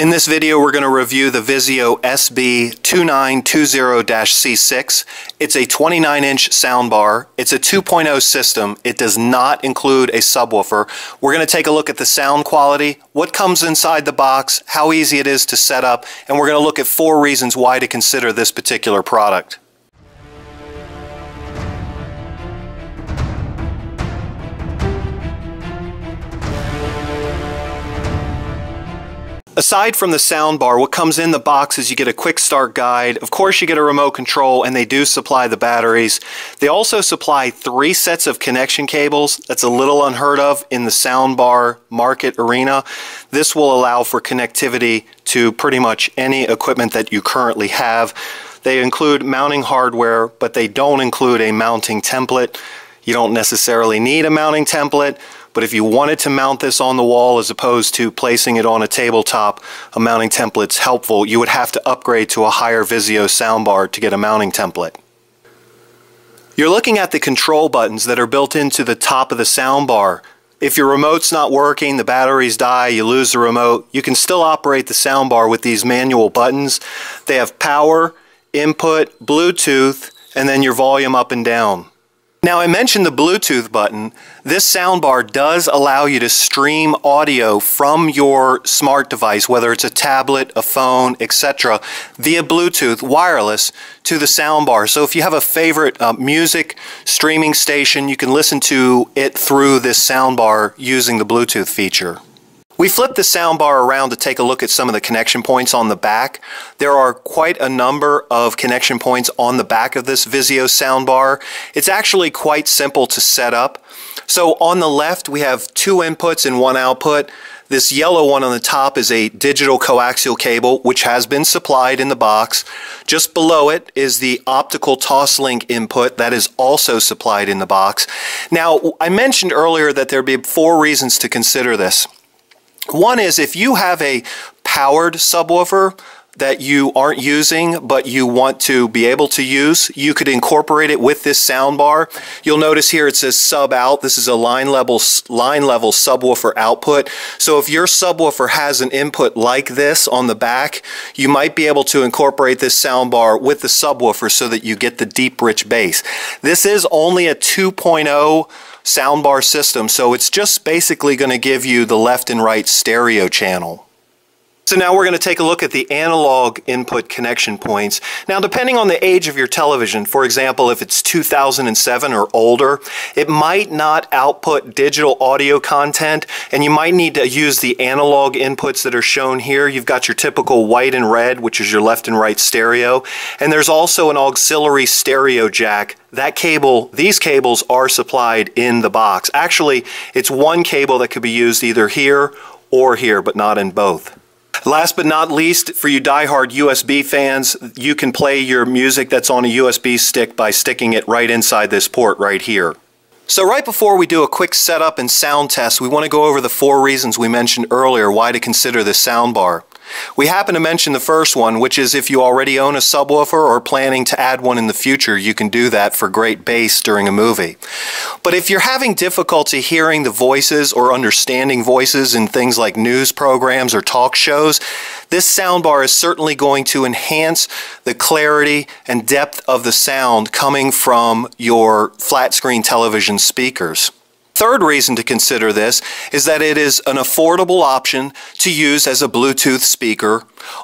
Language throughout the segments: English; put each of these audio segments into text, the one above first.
In this video, we're going to review the Vizio SB2920-C6. It's a 29-inch soundbar. It's a 2.0 system. It does not include a subwoofer. We're going to take a look at the sound quality, what comes inside the box, how easy it is to set up, and we're going to look at 4 reasons why to consider this particular product. Aside from the soundbar, what comes in the box is you get a quick start guide. Of course, you get a remote control, and they do supply the batteries. They also supply 3 sets of connection cables. That's a little unheard of in the soundbar market arena. This will allow for connectivity to pretty much any equipment that you currently have. They include mounting hardware, but they don't include a mounting template. You don't necessarily need a mounting template. But if you wanted to mount this on the wall as opposed to placing it on a tabletop, a mounting template's helpful. You would have to upgrade to a higher Vizio soundbar to get a mounting template. You're looking at the control buttons that are built into the top of the soundbar. If your remote's not working, the batteries die, you lose the remote, you can still operate the soundbar with these manual buttons. They have power, input, Bluetooth, and then your volume up and down. Now, I mentioned the Bluetooth button. This soundbar does allow you to stream audio from your smart device, whether it's a tablet, a phone, etc., via Bluetooth wireless to the soundbar. So if you have a favorite music streaming station, you can listen to it through this soundbar using the Bluetooth feature. We flipped the soundbar around to take a look at some of the connection points on the back. There are quite a number of connection points on the back of this Vizio soundbar. It's actually quite simple to set up. So on the left, we have 2 inputs and 1 output. This yellow one on the top is a digital coaxial cable, which has been supplied in the box. Just below it is the optical Toslink input that is also supplied in the box. Now, I mentioned earlier that there'd be 4 reasons to consider this. One is if you have a powered subwoofer that you aren't using but you want to be able to use, you could incorporate it with this soundbar. You'll notice here it says sub out. This is a line level subwoofer output. So if your subwoofer has an input like this on the back, you might be able to incorporate this soundbar with the subwoofer so that you get the deep rich bass. This is only a 2.0 soundbar system, so it's just basically going to give you the left and right stereo channel. So now we're going to take a look at the analog input connection points. Now, depending on the age of your television, for example, if it's 2007 or older, it might not output digital audio content, and you might need to use the analog inputs that are shown here. You've got your typical white and red, which is your left and right stereo, and there's also an auxiliary stereo jack. That cable, these cables are supplied in the box. Actually, it's 1 cable that could be used either here or here, but not in both. Last but not least, for you diehard USB fans, you can play your music that's on a USB stick by sticking it right inside this port right here. So right before we do a quick setup and sound test, we want to go over the 4 reasons we mentioned earlier why to consider this soundbar. We happen to mention the first one, which is if you already own a subwoofer or planning to add one in the future, you can do that for great bass during a movie. But if you're having difficulty hearing the voices or understanding voices in things like news programs or talk shows, this soundbar is certainly going to enhance the clarity and depth of the sound coming from your flat screen television speakers. Third reason to consider this is that it is an affordable option to use as a Bluetooth speaker,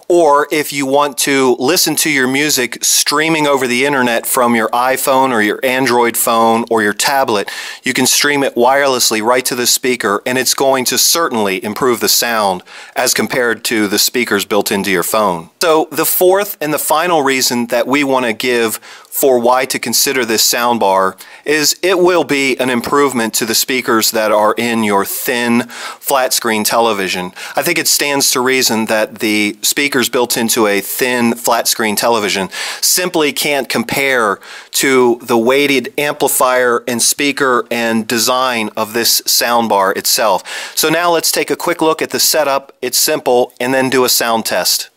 or if you want to listen to your music streaming over the internet from your iPhone or your Android phone or your tablet, you can stream it wirelessly right to the speaker, and it's going to certainly improve the sound as compared to the speakers built into your phone. So the fourth and the final reason that we want to give for why to consider this soundbar is it will be an improvement to the speakers that are in your thin flat screen television. I think it stands to reason that the speakers built into a thin flat screen television simply can't compare to the weighted amplifier and speaker and design of this soundbar itself. So now let's take a quick look at the setup. It's simple, and then do a sound test.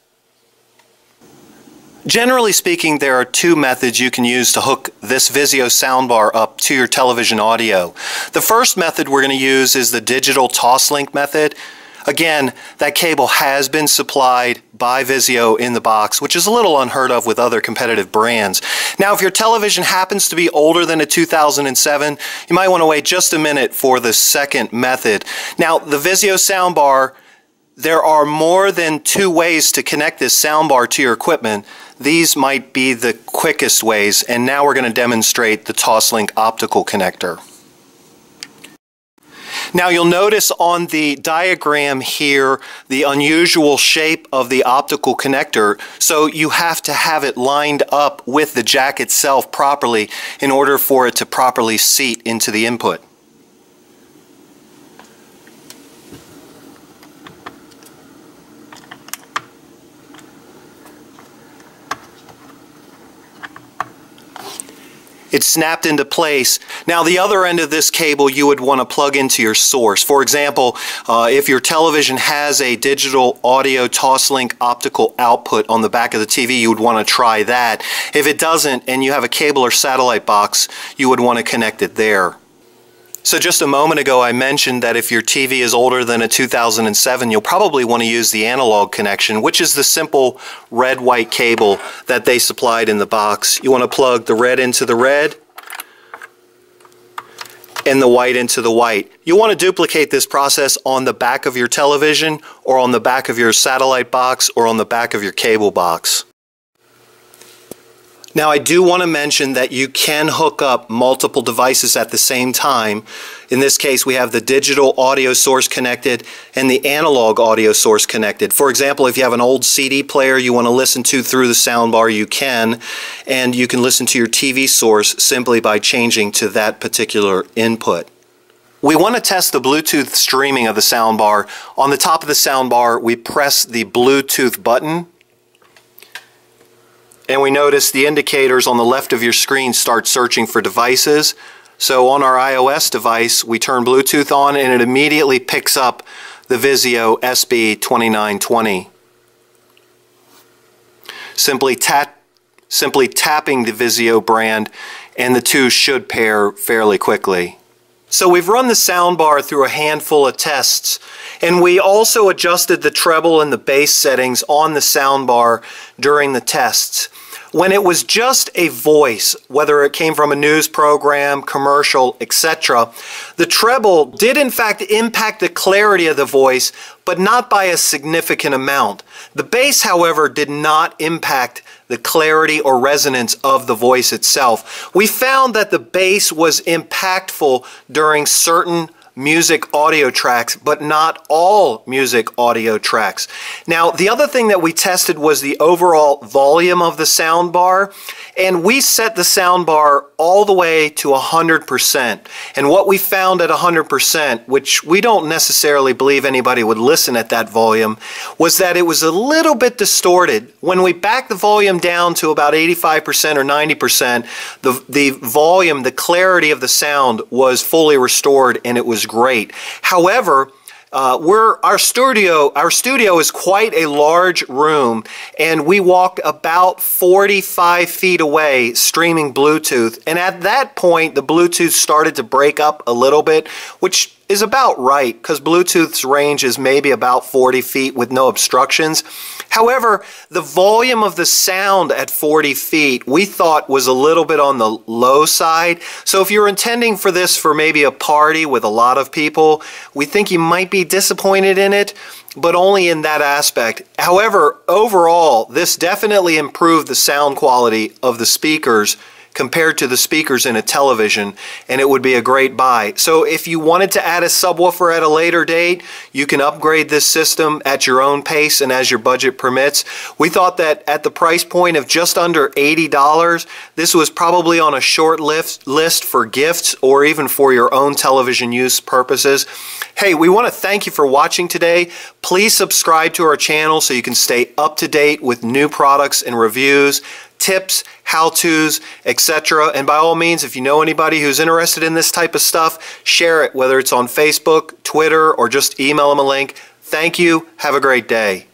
Generally speaking, there are 2 methods you can use to hook this Vizio soundbar up to your television audio. The first method we're going to use is the digital Toslink method. Again, that cable has been supplied by Vizio in the box, which is a little unheard of with other competitive brands. Now, if your television happens to be older than a 2007, you might want to wait just a minute for the second method. Now, the Vizio soundbar, there are more than two ways to connect this soundbar to your equipment. These might be the quickest ways, and now we're going to demonstrate the Toslink optical connector. Now you'll notice on the diagram here the unusual shape of the optical connector, so you have to have it lined up with the jack itself properly in order for it to properly seat into the input. It's snapped into place. Now the other end of this cable you would want to plug into your source. For example, if your television has a digital audio Toslink optical output on the back of the TV, you would want to try that. If it doesn't and you have a cable or satellite box, you would want to connect it there. So just a moment ago I mentioned that if your TV is older than a 2007, you'll probably want to use the analog connection, which is the simple red-white cable that they supplied in the box. You want to plug the red into the red and the white into the white. You want to duplicate this process on the back of your television or on the back of your satellite box or on the back of your cable box. Now I do want to mention that you can hook up multiple devices at the same time. In this case we have the digital audio source connected and the analog audio source connected. For example, if you have an old CD player you want to listen to through the soundbar, you can, and you can listen to your TV source simply by changing to that particular input. We want to test the Bluetooth streaming of the soundbar. On the top of the soundbar we press the Bluetooth button, and we notice the indicators on the left of your screen start searching for devices. So on our iOS device, we turn Bluetooth on and it immediately picks up the Vizio SB2920. Simply tapping the Vizio brand and the two should pair fairly quickly. So we've run the soundbar through a handful of tests, and we also adjusted the treble and the bass settings on the soundbar during the tests. When it was just a voice, whether it came from a news program, commercial, etc., the treble did in fact impact the clarity of the voice, but not by a significant amount. The bass, however, did not impact the clarity or resonance of the voice itself. We found that the bass was impactful during certain music audio tracks, but not all music audio tracks. Now, the other thing that we tested was the overall volume of the soundbar, and we set the soundbar all the way to 100%. And what we found at 100%, which we don't necessarily believe anybody would listen at that volume, was that it was a little bit distorted. When we back the volume down to about 85% or 90%, the volume, the clarity of the sound was fully restored, and it was great. However, our studio is quite a large room, and we walked about 45 feet away streaming Bluetooth, and at that point the Bluetooth started to break up a little bit, which is about right because Bluetooth's range is maybe about 40 feet with no obstructions. However, the volume of the sound at 40 feet we thought was a little bit on the low side. So if you're intending for this for maybe a party with a lot of people, we think you might be disappointed in it, but only in that aspect. However, overall, this definitely improved the sound quality of the speakers compared to the speakers in a television, and it would be a great buy. So if you wanted to add a subwoofer at a later date, you can upgrade this system at your own pace and as your budget permits. We thought that at the price point of just under $80, this was probably on a short list for gifts or even for your own television use purposes. Hey, we want to thank you for watching today. Please subscribe to our channel so you can stay up to date with new products and reviews, tips, how-tos, etc. And by all means, if you know anybody who's interested in this type of stuff, share it, whether it's on Facebook, Twitter, or just email them a link. Thank you. Have a great day.